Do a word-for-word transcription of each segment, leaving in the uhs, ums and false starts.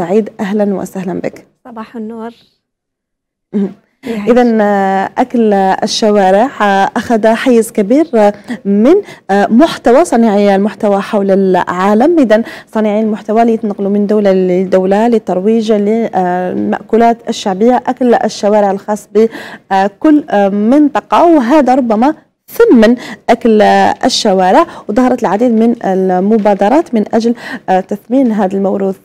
سعيد، أهلا وسهلا بك. صباح النور. إذن أكل الشوارع أخذ حيز كبير من محتوى صانعي المحتوى حول العالم. إذن صانعي المحتوى اللي يتنقلوا من دولة لدولة للترويج للمأكولات الشعبية، أكل الشوارع الخاص بكل منطقة، وهذا ربما ثمن أكل الشوارع. وظهرت العديد من المبادرات من أجل تثمين هذا الموروث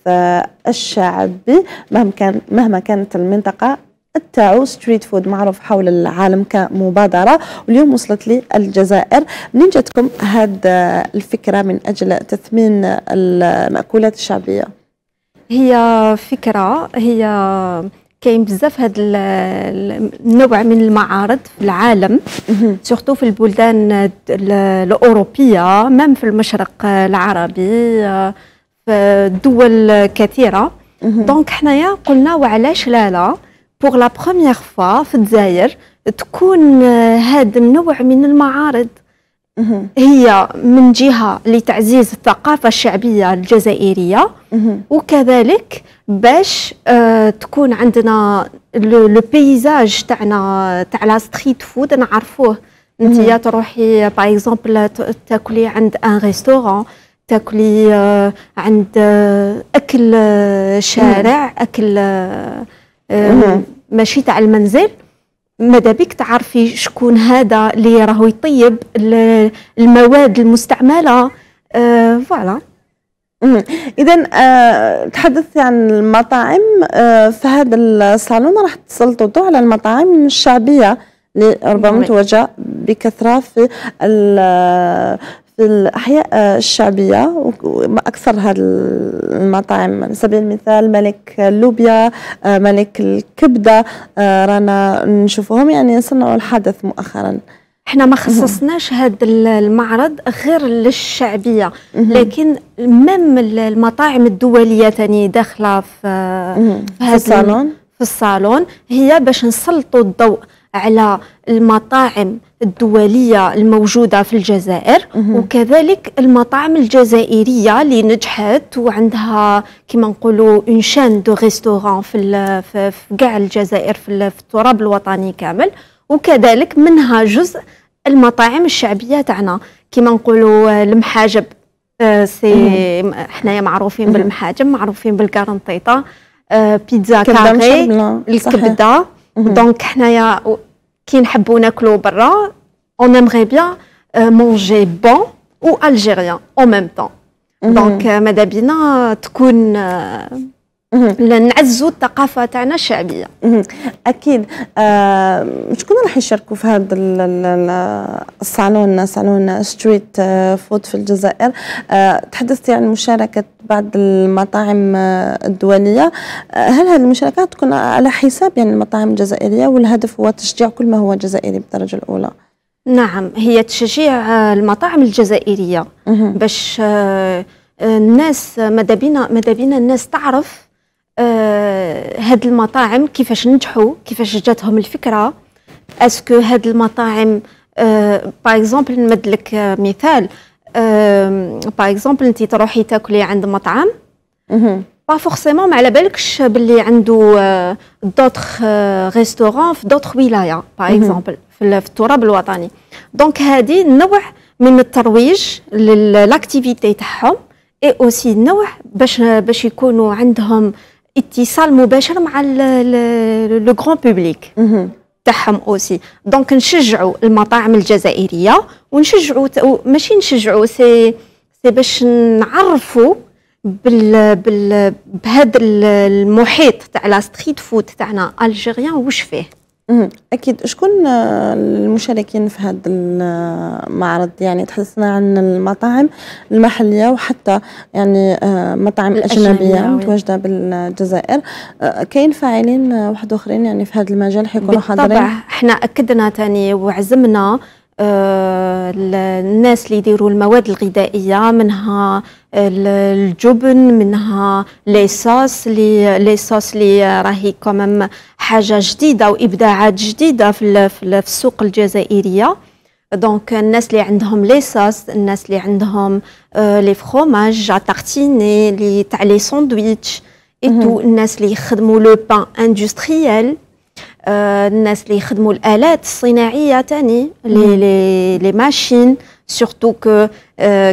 الشعبي مهما كان مهما كانت المنطقة. التاو ستريت فود معروف حول العالم كمبادرة، واليوم وصلت لي الجزائر. منين جاتكم هذا الفكرة من أجل تثمين المأكولات الشعبية؟ هي فكرة، هي كاين بزاف هذا النوع من المعارض في العالم، سورتو في البلدان الأوروبية، مام في المشرق العربي، في دول كثيرة. دونك حنايا قلنا وعلاش لا لا بوغ لا بخومييغ فوا في الجزائر تكون هذا النوع من المعارض. هي من جهه لتعزيز الثقافه الشعبيه الجزائريه، وكذلك باش آه تكون عندنا لو بيزاج تاعنا تاع لا ستريت فود نعرفوه. انت تروحي باغ اكزومبل تاكلي عند ان ريستورون، تاكلي آه عند آه اكل آه شارع، اكل آه ماشي تاع المنزل. ماذا بك تعرفي شكون هذا اللي راهو يطيب المواد المستعمله. أه فوالا. اذا أه تحدثت عن المطاعم، أه في هذا الصالون راح تسلطوا على المطاعم الشعبيه اللي ربما تواجه بكثره في في الاحياء الشعبيه. واكثر هذه المطاعم على سبيل المثال ملك اللوبيا، ملك الكبده، رانا نشوفوهم يعني صنعوا الحدث مؤخرا. احنا ما خصصناش هذا المعرض غير للشعبيه، لكن مم المطاعم الدوليه ثاني داخله في في الصالون في الصالون هي باش نسلطوا الضوء على المطاعم الدولية الموجودة في الجزائر، وكذلك المطاعم الجزائرية اللي نجحت وعندها كما نقولوا اون شان دو ريستورون في في كاع الجزائر، في التراب الوطني كامل. وكذلك منها جزء المطاعم الشعبية تاعنا كما نقولوا المحاجب. سي حنايا معروفين بالمحاجب، معروفين بالكارنطيطة، بيتزا كاري، الكبدة. دونك حنايا كي نحبوا ناكلوا برا اون امري بيان مونجي بون و الجيريان اون ميم طون. دونك ماذا بينا تكون نعزوا الثقافه تاعنا الشعبيه. اكيد. آه شكون راح يشاركوا في هذا الصالون، صالون ستريت فود في الجزائر؟ آه تحدثتي عن مشاركه بعض المطاعم الدوليه، هل هذه المشاركات تكون على حساب يعني المطاعم الجزائريه، والهدف هو تشجيع كل ما هو جزائري بالدرجه الاولى؟ نعم، هي تشجيع المطاعم الجزائريه باش آه الناس ماذا بينا ماذا بينا الناس تعرف آه هاد المطاعم كيفاش نجحوا، كيفاش جاتهم الفكره. اسكو هاد المطاعم آه باغ اكزومبل نمد لك آه مثال، آه باغ اكزومبل انت تروحي تاكلي عند مطعم با فورسيمون ما على بالكش باللي عنده آه دوطخ آه ريستورون في دوطخ ولايه باغ اكزومبل في التراب الوطني. دونك هادي نوع من الترويج للاكتيفيتي تاعهم، اي اوسي نوع باش باش يكونوا عندهم اتصال مباشر مع لو غران بوبليك تاعهم اوسي. دونك نشجعوا المطاعم الجزائريه ونشجعوا، ماشي نشجعوا، سي سي باش نعرفوا بال بال بهذا المحيط تاع لا ستريت فود تاعنا الجيريان واش فيه. أكيد. شكون المشاركين في هذا المعرض؟ يعني تحدثنا عن المطاعم المحلية وحتى يعني مطاعم أجنبية متواجدة بالجزائر. كاين فاعلين واحد آخرين يعني في هذا المجال حيكونوا حاضرين؟ بالطبع، احنا أكدنا تاني وعزمنا آه الناس اللي يديروا المواد الغذائية، منها الجبن، منها لي صوص لي لي صوص اللي راهي كومام حاجة جديدة وإبداعات جديدة في في السوق الجزائرية. دونك الناس اللي عندهم لي صوص، الناس اللي عندهم آه لي فخوماج، تارتيني، اللي تاع لي ساندويتش، إتو الناس اللي يخدموا لو بان اندستريال، الناس اللي يخدموا الآلات الصناعية تاني، لي لي لي ماشين، سورتو كو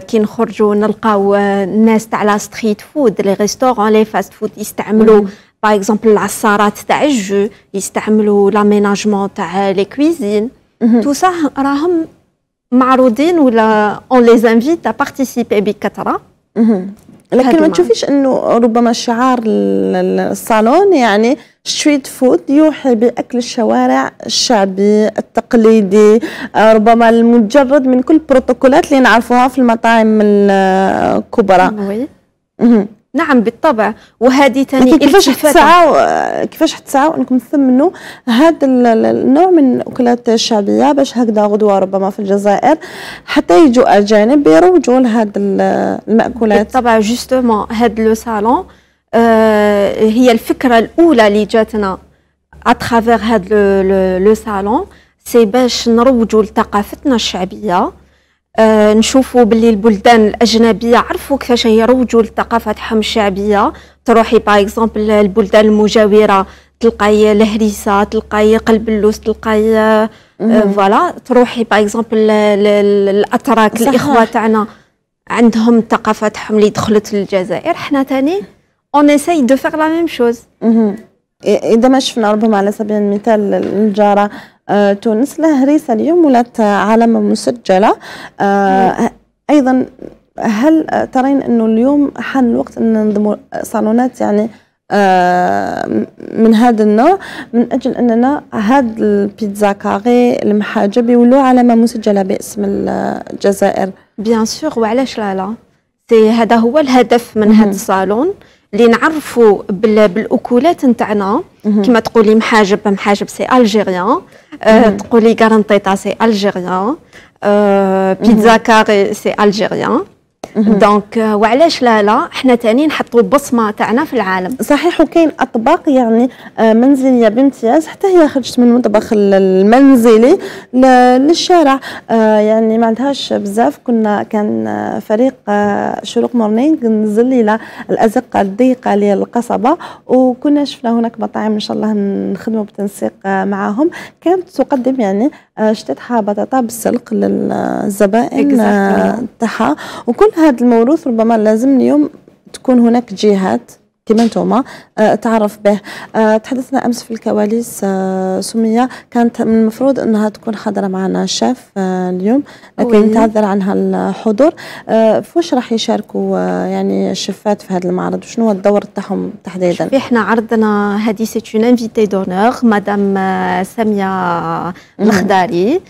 كي نخرجوا نلقاو الناس تاع لا ستريت فود، لي ريستورون، لي فاست فود يستعملوا باغ اكزومبل العصارات تاع الجو، يستعملوا لاميناجمون تاع لي كويزين، تو سا راهم معروضين ولا اون لي انفيت ا بارتيسيبي بكثره. لكن ما تشوفيش انه ربما شعار الصالون يعني ستريت فود يوحي باكل الشوارع الشعبي التقليدي، ربما المجرد من كل البروتوكولات اللي نعرفوها في المطاعم الكبرى. نعم بالطبع، وهذه ثاني كيفاش تسعوا كيفاش تسعوا انكم تثمنوا هذا النوع من الاكلات الشعبيه باش هكذا غدوه ربما في الجزائر حتى يجوا اجانب يروجوا لهذا الماكولات. بالطبع جوستومون هذا لو صالون آه هي الفكره الاولى اللي جاتنا اترافير هذا لو صالون، سي باش نروجوا لثقافتنا الشعبيه. آه نشوفوا باللي البلدان الاجنبيه عرفوا كيفاش يروجوا لثقافتهم الشعبيه. تروحي باغ اكزومبل البلدان المجاوره تلقاي الهريسه، تلقاي قلب اللوز، تلقاي آه فوالا. تروحي باغ اكزومبل الاتراك، الاخوه تاعنا عندهم ثقافتهم اللي دخلت للجزائر. حنا ثاني اون اساي دو فيغ لا ميم شوز. اذا ما شفنا ربما على سبيل المثال النجاره تونس لها هريسة اليوم ولات علامة مسجلة. آه أيضا هل ترين أنه اليوم حان الوقت أن ننظموا صالونات يعني آه من هذا النوع، من أجل أننا هذا البيتزا كاغي المحاجب يولوا علامة مسجلة باسم الجزائر؟ بيان سور، وعلاش لا لا. هذا هو الهدف من هذا الصالون، اللي نعرفوا بالاكلات نتاعنا. كما تقولي محاجب، محاجب سي الجيريان، أه تقولي كارنطيطه سي الجيريان، أه بيتزا كاري سي الجيريان. دونك وعلاش لا لا، حنا تاني نحطوا بصمه تاعنا في العالم. صحيح، وكاين اطباق يعني منزليه بامتياز، حتى هي خرجت من المطبخ المنزلي للشارع. يعني ما عندهاش بزاف، كنا كان فريق شروق مورنينغ نزل الى الازقه الضيقه للقصبه، وكنا شفنا هناك مطاعم ان شاء الله نخدموا بالتنسيق معاهم، كانت تقدم يعني شطيحه بطاطا بالسلق للزبائن تاعها. وكل هذا الموروث ربما لازم اليوم تكون هناك جهات كما انتوما آه تعرف به. آه تحدثنا امس في الكواليس آه سميه، كانت من المفروض انها تكون حاضره معنا شاف آه اليوم، لكن تعذر عنها الحضور. آه فواش راح يشاركوا آه يعني الشفات في هذا المعرض، وشنو هو الدور تاعهم تحديدا؟ شوفي، احنا عرضنا هذه سي اون انفيتي دونور مدام ساميه الخداري،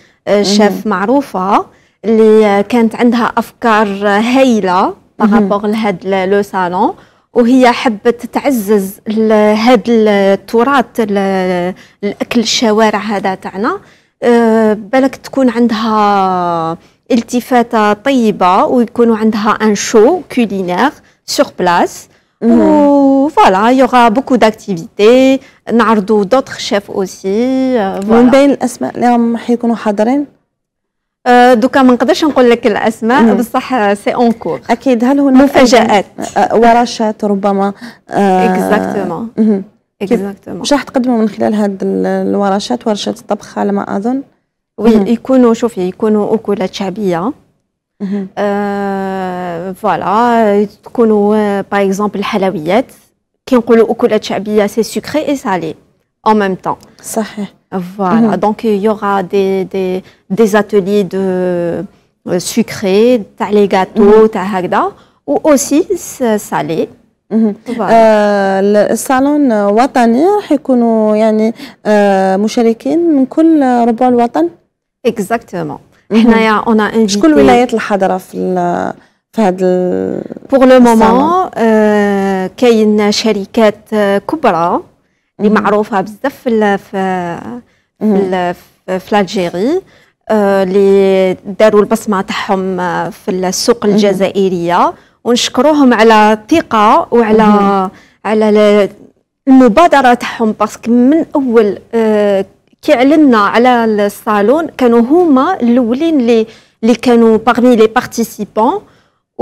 شاف معروفه اللي كانت عندها افكار هايله بارابور لهذا لو صالون، وهي حبت تعزز هذا التراث الاكل الشوارع هذا تاعنا. أه بالك تكون عندها التفاته طيبه، ويكونوا عندها ان شو كولينير سور بلاس، وفوالا يوغا بوكو داكتيفيتي، نعرضوا دوطخ شيف اوسي. من بين الاسماء اللي راهم حيكونوا حاضرين دوكا ما نقدرش نقول لك الاسماء، بصح سي اون كور. اكيد هل هناك مفاجات، ورشات ربما؟ اكزاكتومون اكزاكتومون. واش راح تقدموا من خلال هذه الورشات؟ ورشات الطبخ على ما اظن. وي، يكونوا شوفي يكونوا اكلات شعبيه فوالا، تكونوا باغ اكزومبل الحلويات. كي نقولوا اكلات شعبيه سي سكري اي سالي en même temps. صحيح. Voilà. Mm-hmm. Donc il y aura des, des, des ateliers de euh, sucrés, t'as les gâteaux, mm-hmm. t'as hagda, ou aussi salés. الصالون وطني، راح يكونوا يعني مشاركين من كل ربع الوطن. Exactement. حنايا on a invité. شكون ولايات الحضرة في في هذا الصالون؟ Pour le moment كاين شركات كبرى اللي معروفه بزاف في في في الجزائر، اللي داروا البصمه تاعهم في السوق الجزائريه، ونشكروهم على الثقه وعلى على المبادره تاعهم. باسكو من اول كي علمنا على الصالون كانوا هما الاولين اللي اللي كانوا باغمي لي بارتيسيبون،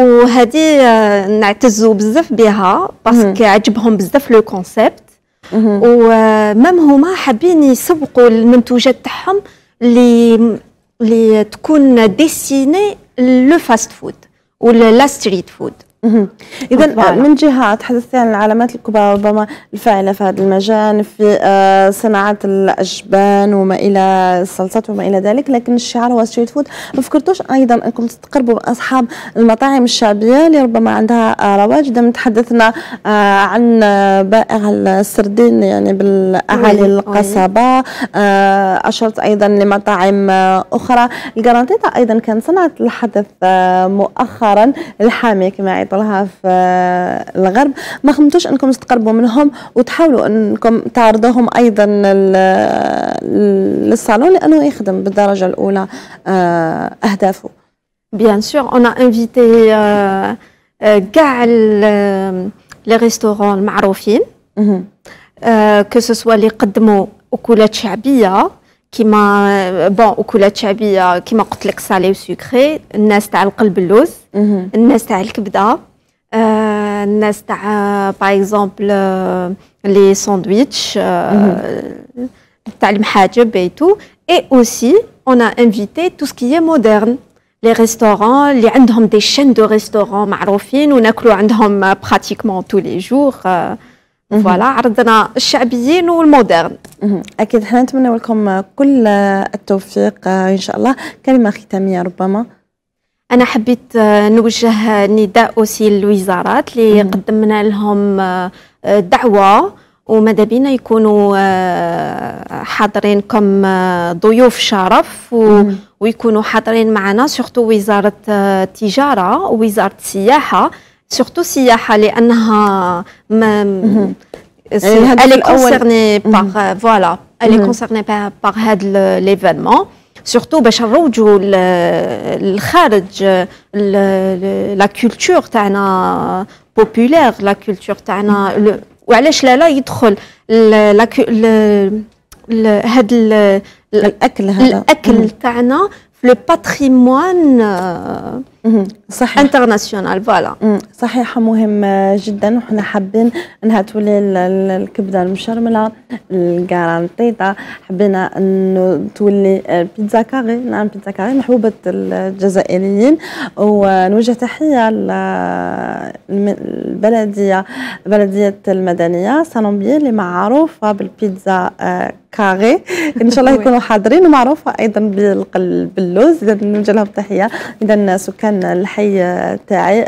وهذه نعتزو بزاف بها باسكو عجبهم بزاف لو كونسيبت ومام هما حابين يسوقوا المنتوجات تاعهم اللي اللي تكون ديسيني لو فاست فود ولا لا ستريت فود. إذا من جهة تحدثت عن العلامات الكبرى ربما الفاعلة في هذا المجال في صناعة الأجبان وما إلى الصلصات وما إلى ذلك، لكن الشعار هو ستريت فود. ما فكرتوش أيضا أنكم تقربوا من أصحاب المطاعم الشعبية اللي ربما عندها رواج؟ دام تحدثنا عن بائع السردين يعني بالأعالي القصبة، أشرت أيضا لمطاعم أخرى. الجرانتيتا أيضا كان صنعت الحدث مؤخرا الحامي كما عيطوا لها في الغرب. ما خمتوش انكم تقربوا منهم وتحاولوا انكم تعرضوهم ايضا للصالون لانه يخدم بالدرجه الاولى اهدافه؟ بيان سور اون انفيتي كاع لي ريستورون المعروفين كو سو سوا اللي يقدموا اكلات شعبيه كيما بون اكلات شعبيه كيما قلت لك سالي وسكري، الناس تاع القلب اللوز، الناس تاع الكبده، آه الناس تاع باغ اكزومبل لي ساندويتش تاع المحاجب اي تو. اي اوسي اون انفيتي تو سكي مودرن لي ريستورون اللي عندهم دي شين دو ريستورون معروفين وناكلوا عندهم براتيكمون تو لي جور. آه فوالا عرضنا الشعبيين والمودرن. اكيد حنا نتمنى لكم كل التوفيق ان شاء الله. كلمه ختاميه ربما انا حبيت نوجه نداء اوسي للوزارات اللي قدمنا لهم دعوه وماذا بينا يكونوا حاضرين كم ضيوف شرف ويكونوا حاضرين معنا، سورتو وزاره التجاره ووزاره السياحه، سورتو السياحه لانها ما الي كونسيرني باغ فوالا الي كونسيرني باغ هذا ليفينمون، سورتو باش نروجوا للخارج لا كولتور تاعنا بوبولير، لا كولتور تاعنا. وعلاش لا لا يدخل هذا الاكل هذا الاكل تاعنا لو باتريمون صحيح انترناسيونال. فوالا صحيح مهم جدا. وحنا حابين انها تولي الكبده المشرمله الكارانتيطا، حبينا انه تولي بيتزا كاري. نعم بيتزا كاري محبوبه الجزائريين. ونوجه تحيه للبلديه بلديه المدنيه سانومبيل اللي معروفه بالبيتزا كاري، ان شاء الله يكونوا حاضرين، ومعروفه ايضا بالقلب اللوز. اذا نوجه لهم تحيه. اذا سكان الحي تاعي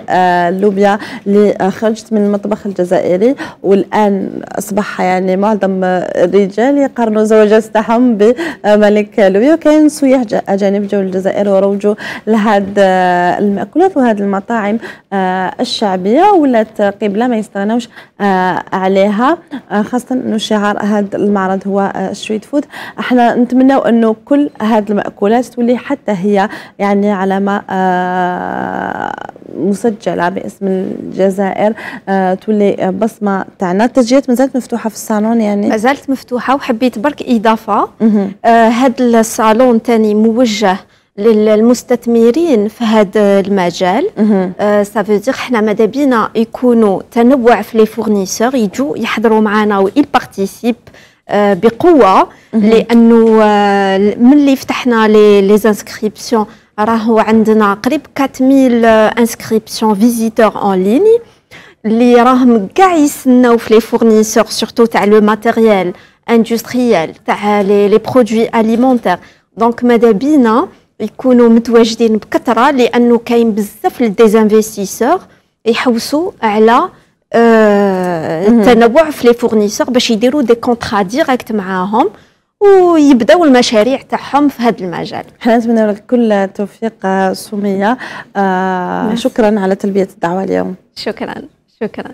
اللوبيا اللي خرجت من المطبخ الجزائري والان اصبح يعني معظم الرجال يقارنوا زوجات تاعهم بملك لوبيا، وكاين سياح اجانب جاوا للجزائر وروجوا لهاد المأكولات وهاد المطاعم الشعبيه ولات قبله ما يستغناوش عليها، خاصه انه شعار هذا المعرض هو ستريت فود. احنا نتمناو انه كل هاد المأكولات تولي حتى هي يعني علامه مسجله باسم الجزائر، تولي بصمه تاعنا. التسجيلات مازالت مفتوحه في الصالون يعني؟ مازالت مفتوحه. وحبيت برك اضافه، هذا الصالون ثاني موجه للمستثمرين في هذا المجال. سافيدير حنا ماذا بينا يكونوا تنوع في لي فورنيسور يجوا يحضروا معنا ويل بارتيسيب بقوه، لانه من اللي فتحنا لي انسكريبسيون راهو عندنا قريب أربعة آلاف انسكريبسيون فيزيتور اون ليني اللي راهم كاع يسناو في لي فورنيسور سورتو تاع لو ماتيريال اندستريال تاع لي برودوي اليمونتير. دونك ماذا بينا يكونوا متواجدين بكثره لانه كاين بزاف ديزانفيستيسور يحوسوا على التنوع في لي فورنيسور باش يديروا دي كونترا ديريكت معاهم ويبداو المشاريع تاعهم في هذا المجال. حنا نتمنى لك كل التوفيق سميه. آه شكرا على تلبيه الدعوه اليوم. شكرا شكرا.